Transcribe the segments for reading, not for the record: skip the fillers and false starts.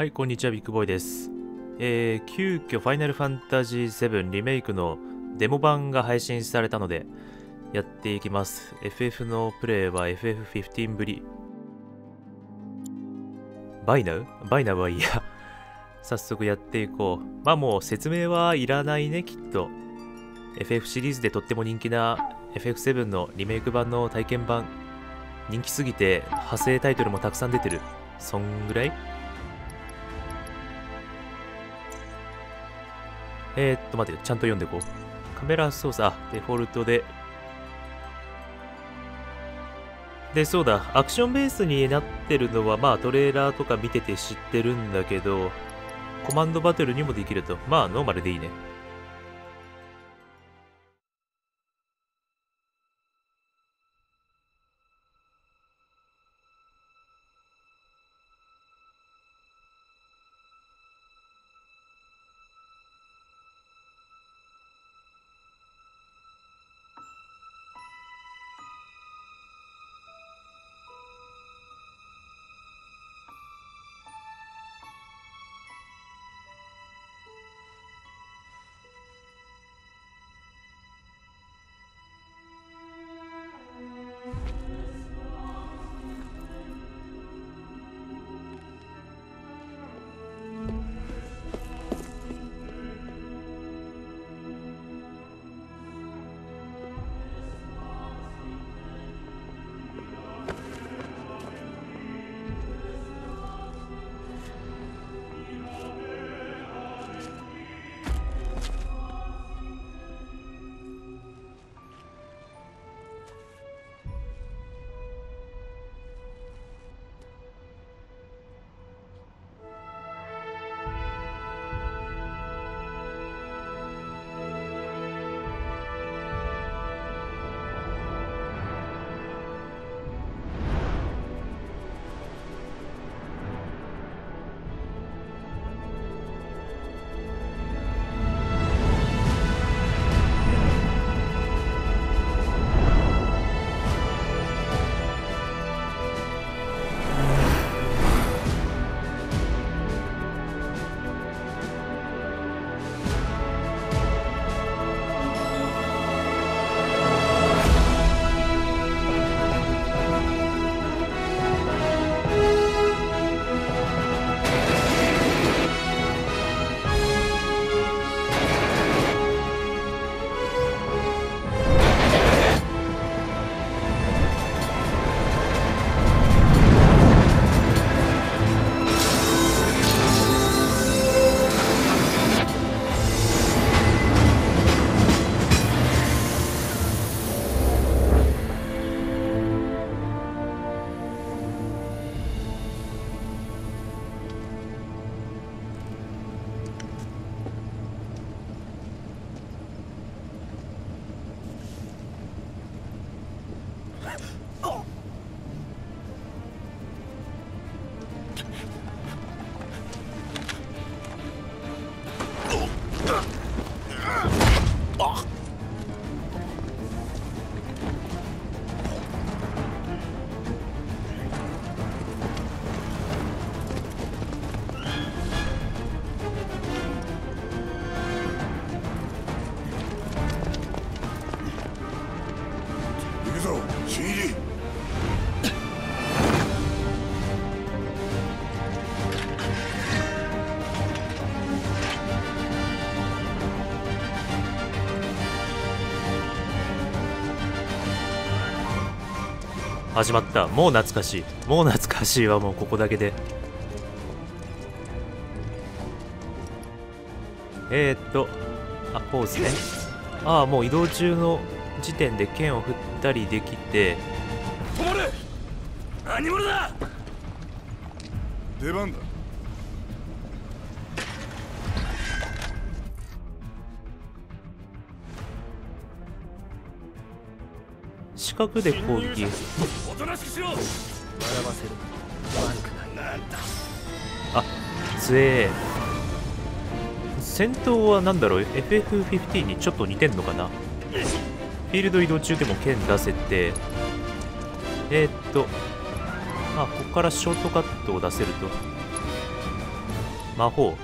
はい、こんにちは、ビッグボーイです。急遽、ファイナルファンタジー7リメイクのデモ版が配信されたので、やっていきます。FF のプレイは FF15 ぶり。バイナウはいいや。早速やっていこう。まあもう説明はいらないね、きっと。FF シリーズでとっても人気な FF7 のリメイク版の体験版。人気すぎて、派生タイトルもたくさん出てる。そんぐらい？待てよ、ちゃんと読んでこう。カメラ操作、デフォルトで。で、そうだ、アクションベースになってるのは、まあ、トレーラーとか見てて知ってるんだけど、コマンドバトルにもできると。まあ、ノーマルでいいね。始まった。もう懐かしい。もう懐かしいわ、もうここだけで。あ、ポーズね。ああ、もう移動中の時点で剣を振ったりできて。止まれ！何者だ！出番だ。四角で攻撃。あ、強え。戦闘は何だろう、 FF15 にちょっと似てんのかな。フィールド移動中でも剣出せて、あ、ここからショートカットを出せると。魔法。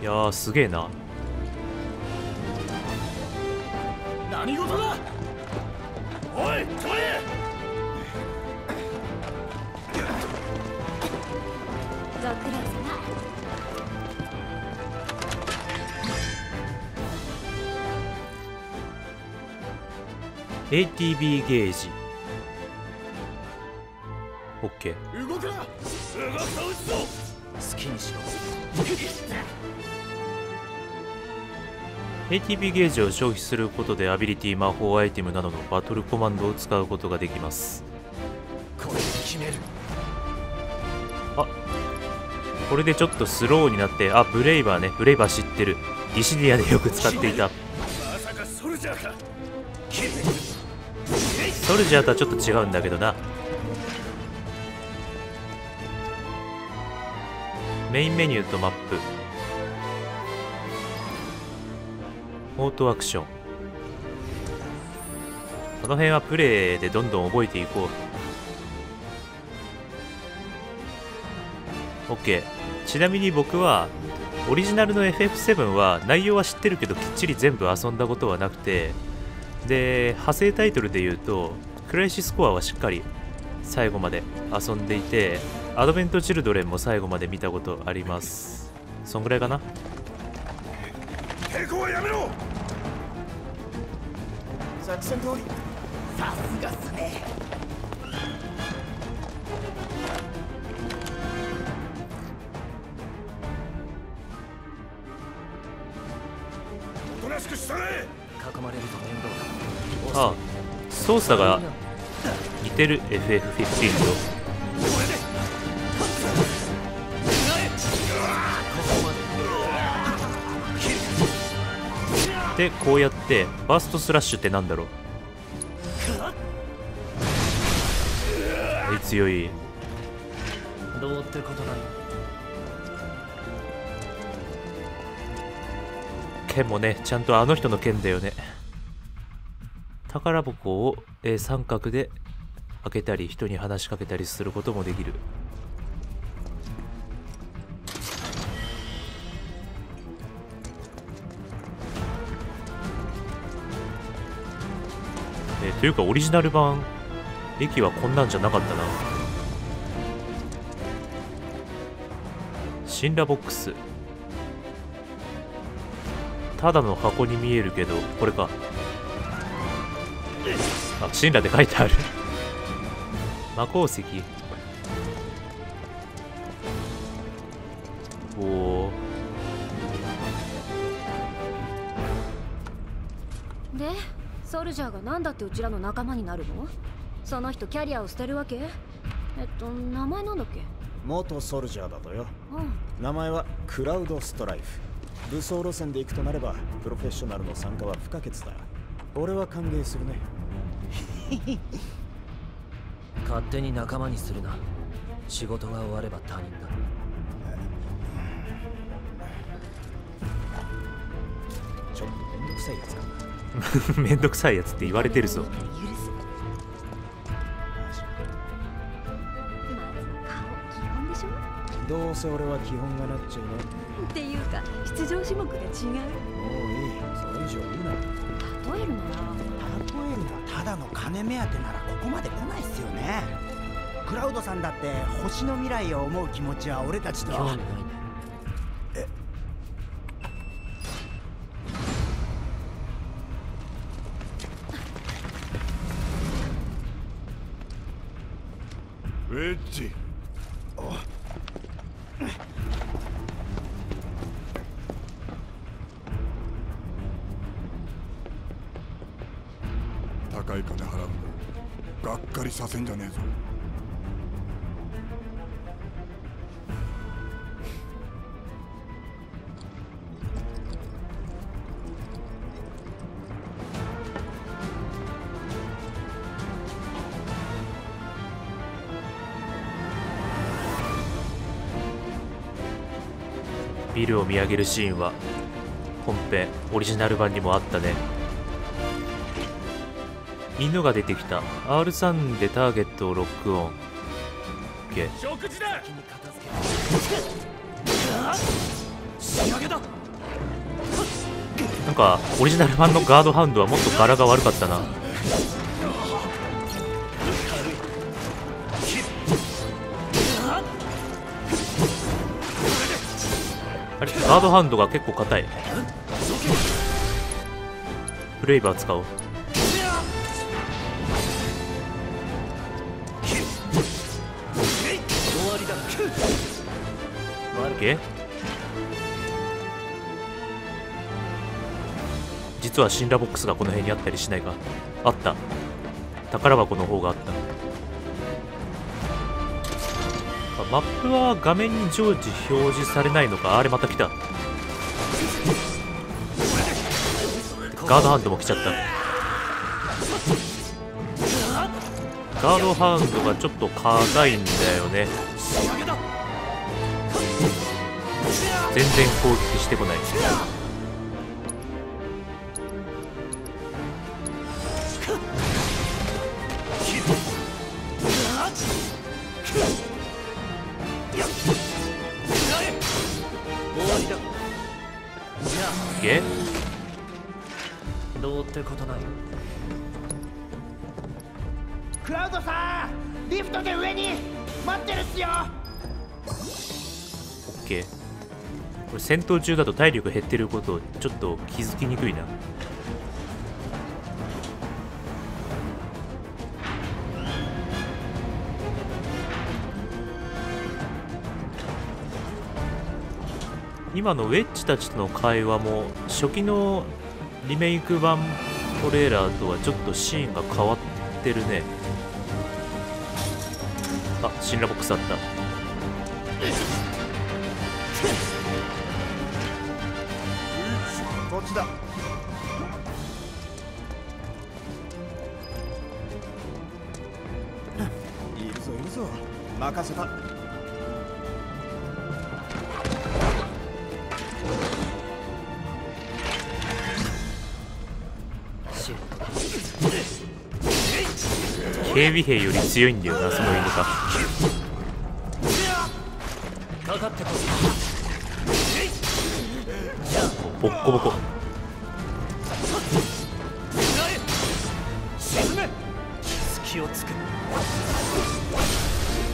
いやー、すげえな。何事だ。おい、止まれ。ご苦労様。ATB ゲージ OK。 動くな。好きにしろ。 ATB ゲージを消費することでアビリティ、魔法アイテムなどのバトルコマンドを使うことができます。これで決める。あ、これでちょっとスローになって、あ、ブレイバーね。ブレイバー知ってる。ディシディアでよく使っていた。まさかソルジャーか。ソルジャーとはちょっと違うんだけどな。メインメニューとマップ、オートアクション、この辺はプレイでどんどん覚えていこう。 OK。 ちなみに僕はオリジナルの FF7 は内容は知ってるけど、きっちり全部遊んだことはなくて、で派生タイトルで言うとクライシスコアはしっかり最後まで遊んでいて、アドベントチルドレンも最後まで見たことあります。そんぐらいかな。抵抗はやめろ。作戦通り。さすがっすね。おとなしくしたれ。ああ、操作が似てる FF15 と。でこうやってバーストスラッシュってなんだろう。強い。どうってことない。剣もね、ちゃんとあの人の剣だよね。宝箱を、三角で開けたり、人に話しかけたりすることもできる。というかオリジナル版駅はこんなんじゃなかったな。神羅ボックス、ただの箱に見えるけど、これか。あ、神羅で書いてある。魔鉱石。おお。で、ソルジャーがなんだってうちらの仲間になるの？その人キャリアを捨てるわけ？名前なんだっけ？元ソルジャーだとよ。うん、名前はクラウドストライフ。武装路線で行くとなれば、プロフェッショナルの参加は不可欠だ。俺は歓迎するね。勝手に仲間にするな。仕事が終われば他人だ。ちょっとめんどくさいやつかな。めんどくさいやつって言われてるぞ。どうせ俺は基本がなっちゃうね。っていうか出場種目が違う。もういい、それ以上言うな。例えるなら、ただの金目当てならここまで来ないっすよね。クラウドさんだって星の未来を思う気持ちは俺たちと。え、ウェッジ。あ、高い金払うんだ。がっかりさせんじゃねえぞ。ビルを見上げるシーンは本編オリジナル版にもあったね。犬が出てきた。 R3 でターゲットをロックオン。け。なんかオリジナル版のガードハウンドはもっと柄が悪かったな。あれ、ガードハウンドが結構硬い。フレイバー使おう。実はシンラボックスがこの辺にあったりしないか。あった、宝箱の方があった。マップは画面に常時表示されないのか。あれまた来た。ガードハンドも来ちゃった。ガードハンドがちょっと硬いんだよね。全然攻撃してこない。どうってことない。クラウドさん、リフトで上に待ってるっすよ。オッケー。これ戦闘中だと体力減ってることをちょっと気づきにくいな。今のウェッジたちとの会話も初期のリメイク版トレーラーとはちょっとシーンが変わってるね。あ、シンラボックスあった。こっちだ。いるぞいるぞ、任せた。警備兵より強いんだよな、その犬が。ボッコボコ。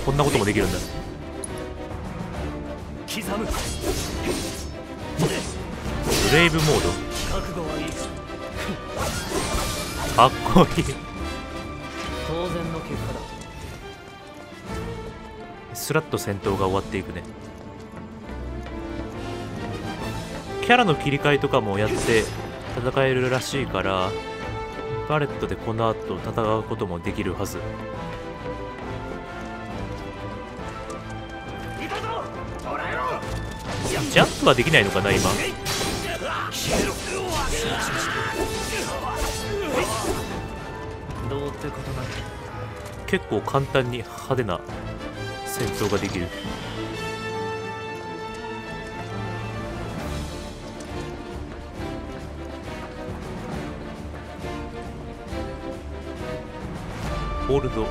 こんなこともできるんだ。ブレイブモードかっこいい。スラッと戦闘が終わっていくね。キャラの切り替えとかもやって戦えるらしいから、バレットでこの後戦うこともできるはず。ジャンプはできないのかな今。どうってことない。結構簡単に派手な戦闘ができる。ホールド。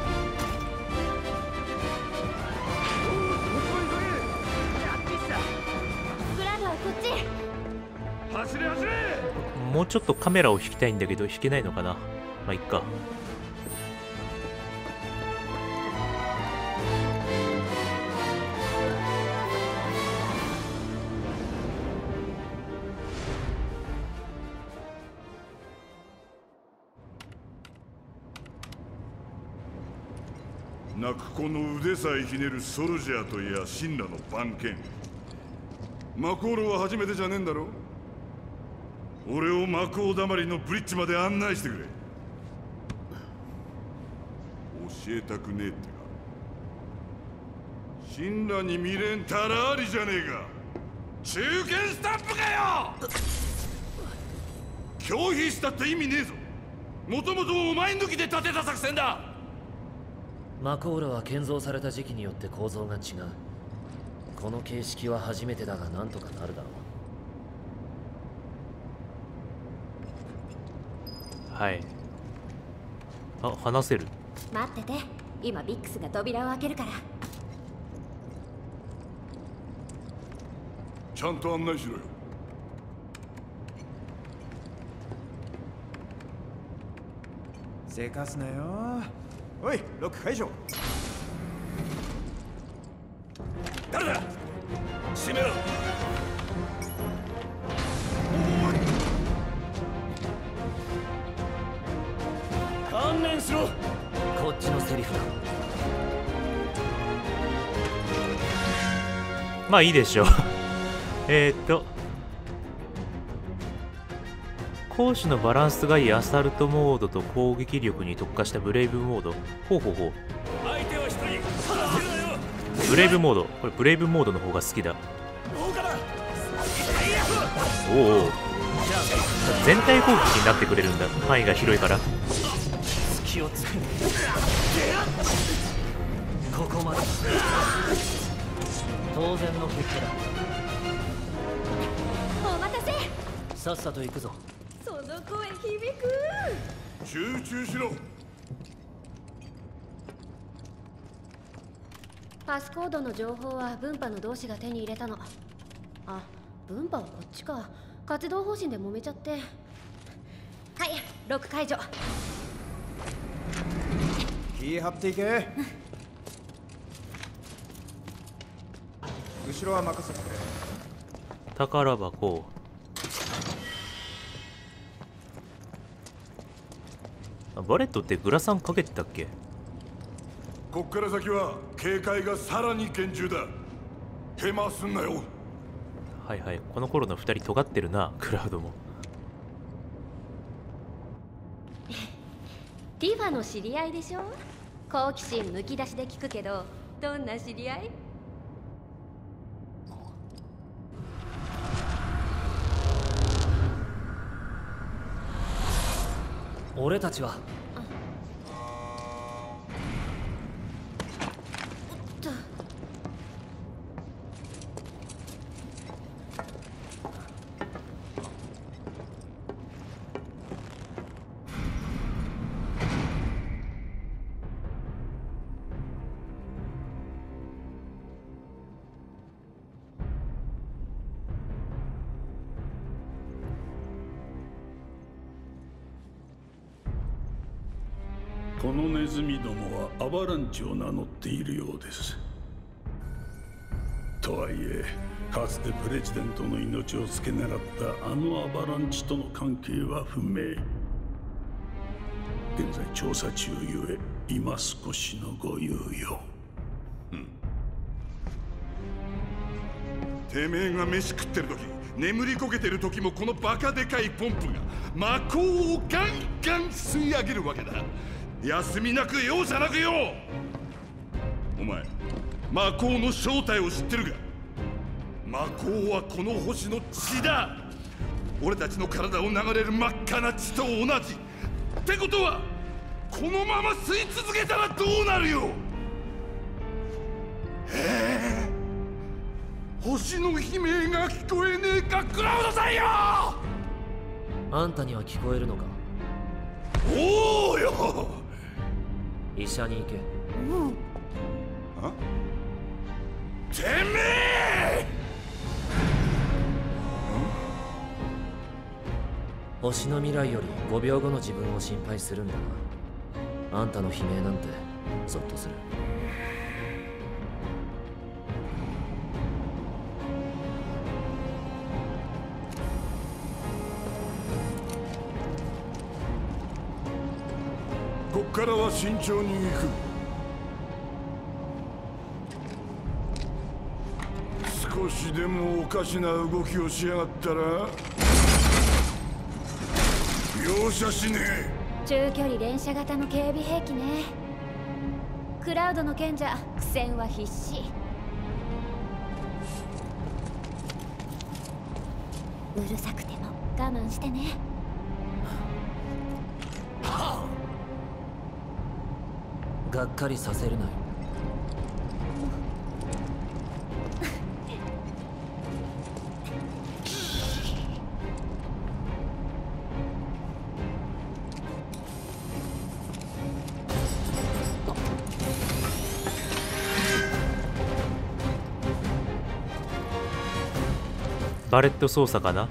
もうちょっとカメラを引きたいんだけど引けないのかな。まあいっか。泣く子の腕さえひねるソルジャーといや神羅の番犬。マコーロは初めてじゃねえんだろ。俺をマコーだまりのブリッジまで案内してくれ。教えたくねえってか。神羅に未練たらありじゃねえか。中堅スタンプかよ。拒否したって意味ねえぞ。もともとお前抜きで立てた作戦だ。マコーラは建造された時期によって構造が違う。この形式は初めてだがなんとかなるだろう。はい。あ、話せる。待ってて、今ビックスが扉を開けるから。ちゃんと案内しろよ。せかすなよ。おい、ロック解除。誰だ？閉めろ。こっちのセリフだ。まあいいでしょう攻守のバランスがいいアサルトモードと攻撃力に特化したブレイブモード。ほうほうほう、ブレイブモード、これブレイブモードの方が好きだ。おおお、全体攻撃になってくれるんだ、範囲が広いから。ここまで当然の結果だ。お待たせ。さっさと行くぞ。その声響く。集中しろ。パスコードの情報は分派の同士が手に入れたの。あ、分派はこっちか。活動方針で揉めちゃって。はい、ロック解除。気張っていけ。後ろは任せてくれ。宝箱。バレットってグラサンかけてたっけ？こっから先は警戒がさらに厳重だ。手間すんなよ。はいはい、この頃の2人尖ってるな、クラウドも。ティファの知り合いでしょ。好奇心むき出しで聞くけど、どんな知り合い？俺たちはこのネズミどもはアバランチを名乗っているようです。とはいえ、かつてプレジデントの命を付け狙ったあのアバランチとの関係は不明。現在調査中ゆえ、今少しのご猶予。てめえが飯食ってる時、眠りこけてる時も、このバカでかいポンプが魔鋼をガンガン吸い上げるわけだ。休みなく容赦なくよ。お前、魔鋼の正体を知ってるか？魔鋼はこの星の血だ。俺たちの体を流れる真っ赤な血と同じ。ってことは、このまま吸い続けたらどうなるよ。ええ、星の悲鳴が聞こえねえか、クラウドさんよ。あんたには聞こえるのか？おおよ。医者に行け。うん、あ？てめえ！星の未来より5秒後の自分を心配するんだな。あんたの悲鳴なんてゾッとする。ここからは慎重に行く。少しでもおかしな動きをしやがったら容赦しねえ。中距離連射型の警備兵器ね。クラウドの件じゃ苦戦は必至。うるさくても我慢してね。がっかりさせるなよ。バレット操作かな。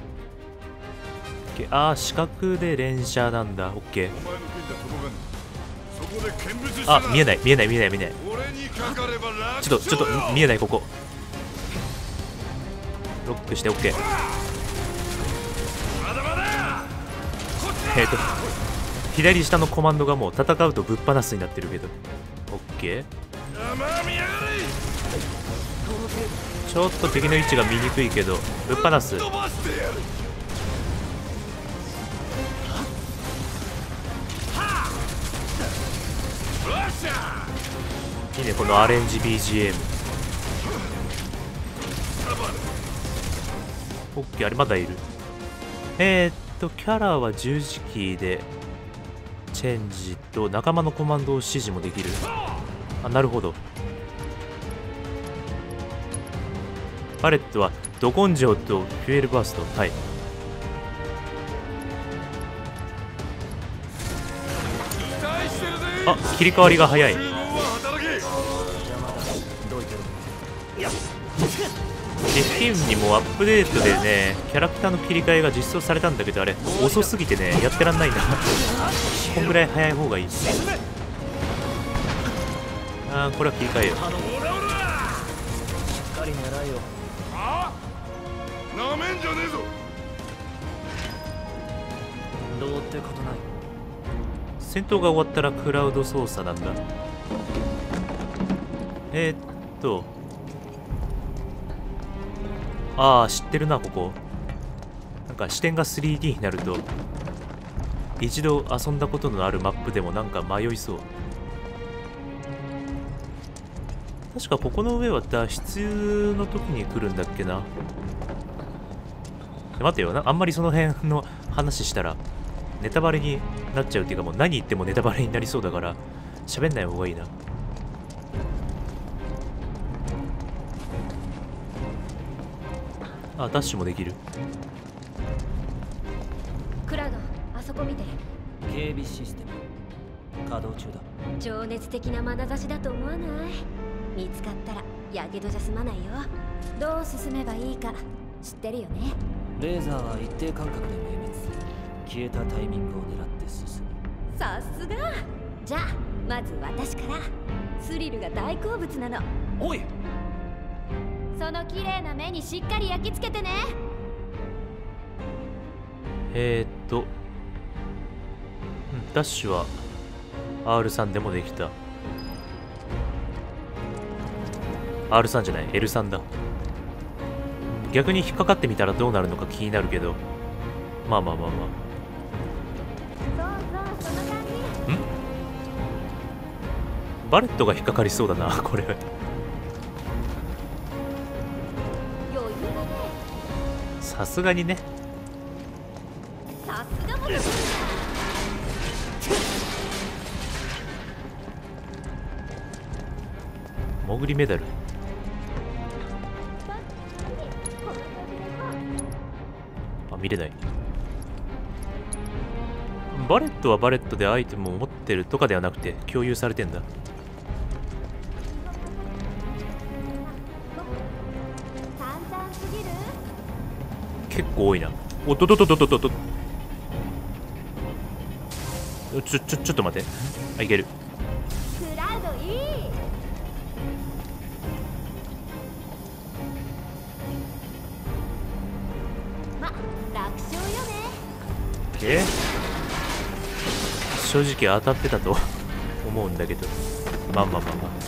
ああ、四角で連射なんだ。オッケー。あ、見えない見えない見えない見えない。ちょっと見えない。ここロックして OK。 左下のコマンドがもう戦うとぶっ放すになってるけど OK。 ちょっと敵の位置が見にくいけどぶっ放す。いいね、このアレンジ BGM。 OK。 あれまだいる。キャラは十字キーでチェンジと仲間のコマンドを指示もできる。あ、なるほど。パレットはド根性とフュエルバースト。はい、あ、切り替わりが早い。FF15にもアップデートでね、キャラクターの切り替えが実装されたんだけど、あれ遅すぎてね、やってらんないな。こんぐらい早い方がいい。あー、これは切り替えよう。どうってことない。戦闘が終わったらクラウド操作なんだ。ああ、知ってるな、ここ。なんか視点が 3D になると、一度遊んだことのあるマップでもなんか迷いそう。確かここの上は脱出の時に来るんだっけな。待てよな、あんまりその辺の話したらネタバレになっちゃうっていうか、もう何言ってもネタバレになりそうだから喋んない方がいいな。あ、ダッシュもできる。クラガン、あそこ見て。警備システム稼働中だ。情熱的な眼差しだと思わない？見つかったらやけどじゃ済まないよ。どう進めばいいか知ってるよね。レーザーは一定間隔で明滅する。消えたタイミングを狙って進む。さすが。じゃあまず私から。スリルが大好物なの。おい、その綺麗な目にしっかり焼き付けてね。ダッシュは R3 でもできた。 R3 じゃない L3 だ。逆に引っかかってみたらどうなるのか気になるけど、まあまあまあまあ。バレットが引っかかりそうだな、これ。さすがにね。潜りメダル。あ、見れない。バレットはバレットでアイテムを持ってるとかではなくて共有されてんだ。結構多いな。おっとっとっとっとっとっと。ちょっと待って。あ、いける。クラウドいい。ま、楽勝よね。正直当たってたと思うんだけど。まあまあまあまあ。